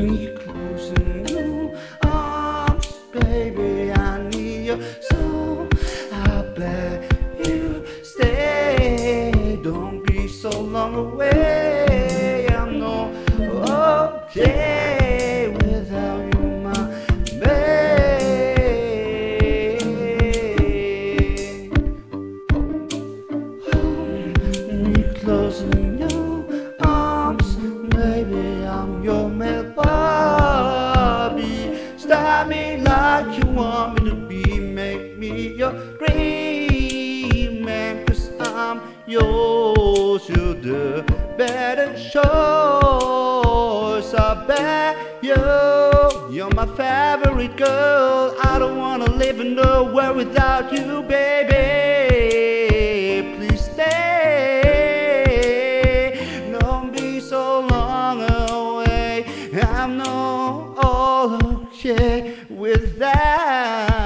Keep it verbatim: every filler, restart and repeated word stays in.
me closer. No arms, baby, I need you. So I beg you, stay. Don't be so long away. I'm not okay without you, my babe. Hold me closer, no. Baby, I'm your man, Bobby. Style me like you want me to be. Make me your dream man, cause I'm yours. You're the better choice, I bet you. You're my favorite girl. I don't wanna live in the world without you, baby. Please stay. I'm not all okay with that.